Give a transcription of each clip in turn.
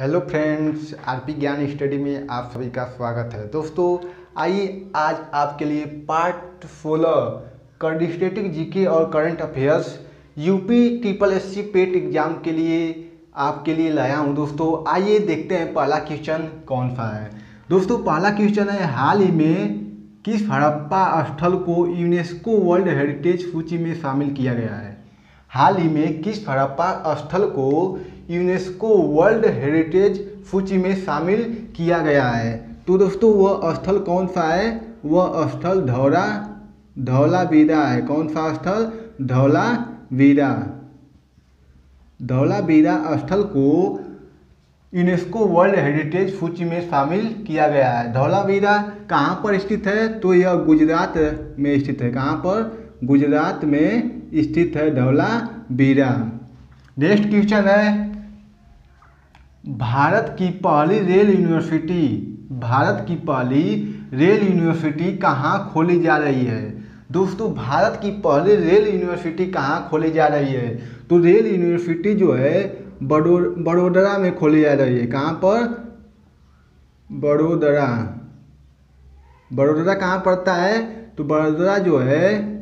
Hello friends, RP Gyan study में आप सभी का स्वागत है। दोस्तों आइए आज आपके लिए पार्ट 16 कॉन्डिस्टेटिव जीके और current affairs UP SSSC PET exam के लिए आपके लिए लाया हूं। दोस्तों आइए देखते हैं पहला क्वेश्चन कौन सा है। दोस्तों पहला क्वेश्चन है, हाल ही में किस हड़प्पा स्थल को यूनेस्को वर्ल्ड हेरिटेज सूची में शामिल किया गया है? हाल ही में किस हड़प्पा स्थल को यूनेस्को वर्ल्ड हेरिटेज सूची में शामिल किया गया है? तो दोस्तों वह स्थल कौन सा है? वह स्थल धोलावीरा है। कौन सा स्थल? धोलावीरा। धोलावीरा स्थल को यूनेस्को वर्ल्ड हेरिटेज सूची में शामिल किया गया है। धोलावीरा कहाँ पर स्थित है? तो यह गुजरात में स्थित है। कहाँ पर? गुजरात में स्थित है धोलावीरा। नेक्स्ट क्वेश्चन है, भारत की पहली रेल यूनिवर्सिटी, भारत की पहली रेल यूनिवर्सिटी कहाँ खोली जा रही है? दोस्तों भारत की पहली रेल यूनिवर्सिटी कहाँ खोली जा रही है? तो रेल यूनिवर्सिटी जो है वडोदरा में खोली जा रही है। कहाँ पर? वडोदरा। वडोदरा कहाँ पड़ता है? तो वडोदरा जो है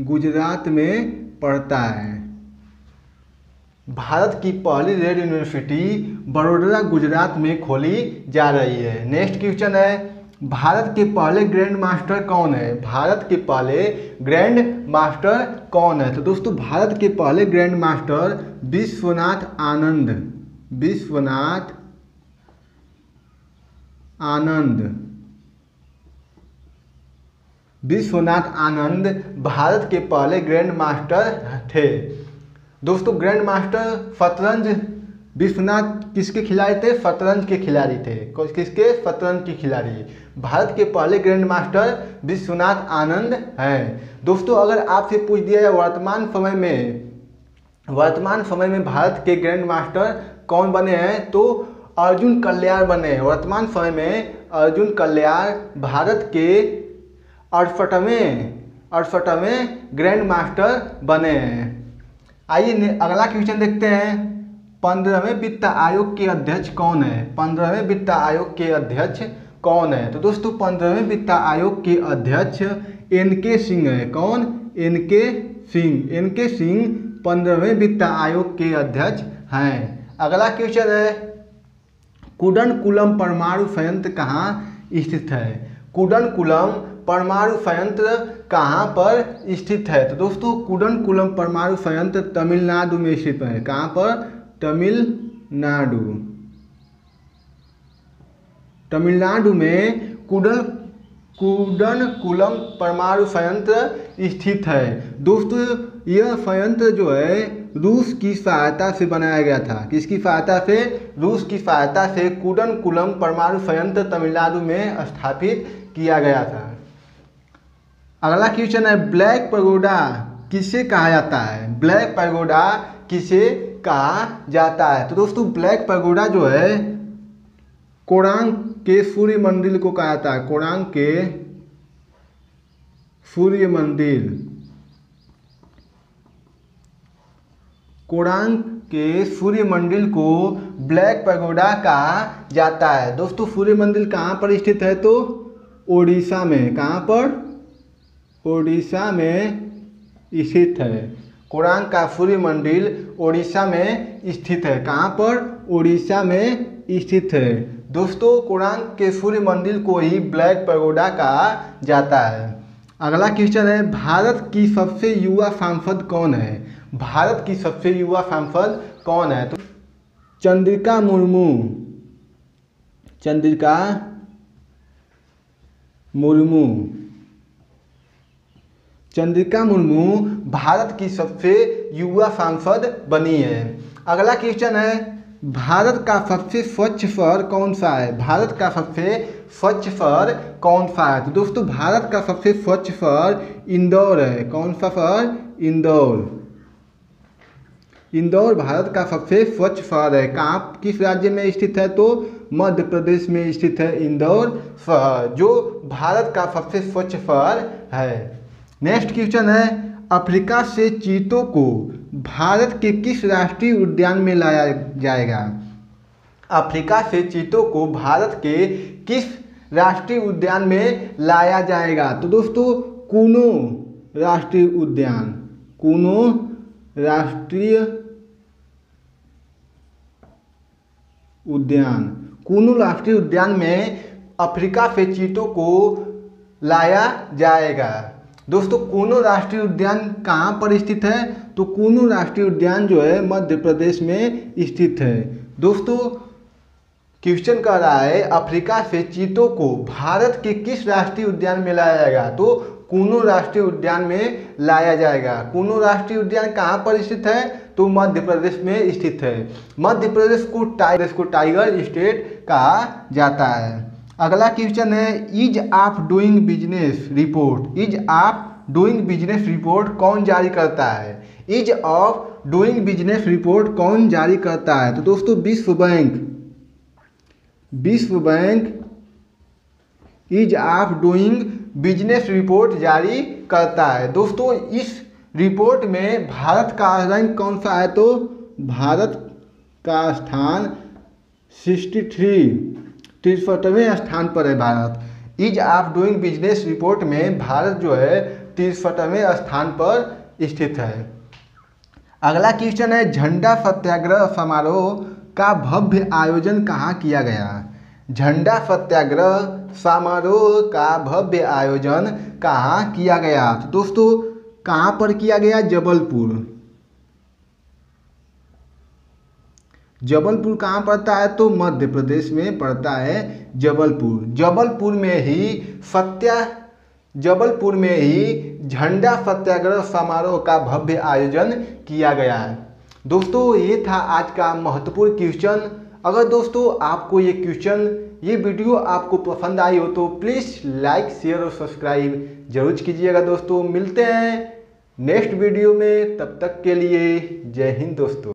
गुजरात में पड़ता है। भारत की पहली रेल यूनिवर्सिटी बड़ौदा गुजरात में खोली जा रही है। नेक्स्ट क्वेश्चन है, भारत के पहले ग्रैंड मास्टर कौन है? भारत के पहले ग्रैंड मास्टर कौन है? तो दोस्तों भारत के पहले ग्रैंड मास्टर विश्वनाथ आनंद, विश्वनाथ आनंद, विश्वनाथ आनंद भारत के पहले ग्रैंड मास्टर थे। दोस्तों ग्रैंड मास्टर शतरंज विश्वनाथ किसके खिलाड़ी थे? शतरंज के खिलाड़ी थे। किसके? शतरंज के खिलाड़ी। भारत के पहले ग्रैंड मास्टर विश्वनाथ आनंद हैं। दोस्तों अगर आपसे पूछ दिया जाए वर्तमान समय में भारत के ग्रैंड मास्टर कौन बने हैं? तो अर्जुन कल्याण बने। वर्तमान समय में अर्जुन कल्याण भारत के 68वें ग्रैंड मास्टर बने हैं। आइए अगला क्वेश्चन देखते हैं, 15वें वित्त आयोग के अध्यक्ष कौन है? 15वें वित्त आयोग के अध्यक्ष कौन है? तो दोस्तों 15वें वित्त आयोग के अध्यक्ष एन.के. सिंह है। कौन? एन.के. सिंह। एन.के. सिंह 15वें वित्त आयोग के अध्यक्ष हैं। अगला क्वेश्चन है, कुडनकुलम परमाणु संयंत्र कहाँ स्थित है? कुडनकुलम परमाणु संयंत्र कहाँ पर स्थित है? तो दोस्तों कुडनकुलम परमाणु संयंत्र तमिलनाडु में स्थित है। कहाँ पर? तमिलनाडु। तमिलनाडु में कुडनकुलम परमाणु संयंत्र स्थित है। दोस्तों यह संयंत्र जो है रूस की सहायता से बनाया गया था। किसकी सहायता से? रूस की सहायता से कुडनकुलम परमाणु संयंत्र तमिलनाडु में स्थापित किया गया था। अगला क्वेश्चन है, ब्लैक पैगोडा किसे कहा जाता है? ब्लैक पैगोडा किसे कहा जाता है? तो दोस्तों ब्लैक पैगोडा जो है कोणार्क के सूर्य मंदिर को कहा जाता है। कोणार्क के सूर्य मंदिर, कोणार्क के सूर्य मंदिर को ब्लैक पैगोडा कहा जाता है। दोस्तों सूर्य मंदिर कहाँ पर स्थित है? तो ओडिशा में। कहाँ पर? ओडिशा में स्थित है। कोणार्क का सूर्य मंदिर ओडिशा में स्थित है। कहाँ पर? ओडिशा में स्थित है। दोस्तों कोणार्क के सूर्य मंदिर को ही ब्लैक पैगोडा कहा जाता है। अगला क्वेश्चन है, भारत की सबसे युवा सांसद कौन है? भारत की सबसे युवा सांसद कौन है? तो चंद्रिका मुर्मू, चंद्रिका मुर्मू। चंद्रिका मुर्मू भारत की सबसे युवा सांसद बनी है। अगला क्वेश्चन है, भारत का सबसे स्वच्छ शहर कौन सा है? भारत का सबसे स्वच्छ शहर कौन सा है? तो दोस्तों भारत का सबसे स्वच्छ शहर इंदौर है। कौन सा शहर? इंदौर। इंदौर भारत का सबसे स्वच्छ शहर है। कहाँ, किस राज्य में स्थित है? तो मध्य प्रदेश में स्थित है इंदौर शहर, जो भारत का सबसे स्वच्छ शहर है। नेक्स्ट क्वेश्चन है, अफ्रीका से चीतों को भारत के किस राष्ट्रीय उद्यान में लाया जाएगा? अफ्रीका से चीतों को भारत के किस राष्ट्रीय उद्यान में लाया जाएगा? तो दोस्तों कूनो राष्ट्रीय उद्यान, कूनो राष्ट्रीय उद्यान, कूनो राष्ट्रीय उद्यान में अफ्रीका से चीतों को लाया जाएगा। दोस्तों कूनो राष्ट्रीय उद्यान कहाँ पर स्थित है? तो कूनो राष्ट्रीय उद्यान जो है मध्य प्रदेश में स्थित है। दोस्तों क्वेश्चन कह रहा है अफ्रीका से चीतों को भारत के किस राष्ट्रीय उद्यान में लाया जाएगा? तो कूनो राष्ट्रीय उद्यान में लाया जाएगा। कूनो राष्ट्रीय उद्यान कहाँ पर स्थित है? तो मध्य प्रदेश में स्थित है। मध्य प्रदेश को टाइगर स्टेट कहा जाता है। अगला क्वेश्चन है ease of doing business report, ease of doing business report कौन जारी करता है? Ease of doing business report कौन जारी करता है? तो दोस्तों विश्व बैंक, विश्व bank ease of doing business report जारी करता है। दोस्तों इस रिपोर्ट में भारत का रैंक कौन सा है? तो भारत का स्थान 63वें स्थान पर है। Bharat ease of doing business report में भारत जो है 63वें स्थान पर स्थित है। अगला क्वेश्चन है झंडा सत्याग्रह समारोह का भव्य आयोजन कहाँ किया गया? झंडा सत्याग्रह समारोह का भव्य आयोजन कहाँ किया गया? तो दोस्तों कहाँ पर किया गया? जबलपुर। जबलपुर कहाँ पड़ता है? तो मध्य प्रदेश में पड़ता है जबलपुर। जबलपुर में ही झंडा सत्याग्रह समारोह का भव्य आयोजन किया गया है। दोस्तों ये था आज का महत्वपूर्ण क्वेश्चन। अगर दोस्तों आपको ये क्वेश्चन, ये वीडियो आपको पसंद आई हो तो प्लीज़ लाइक, शेयर और सब्सक्राइब जरूर कीजिएगा। दोस्तों मिलते हैं नेक्स्ट वीडियो में, तब तक के लिए जय हिंद दोस्तों।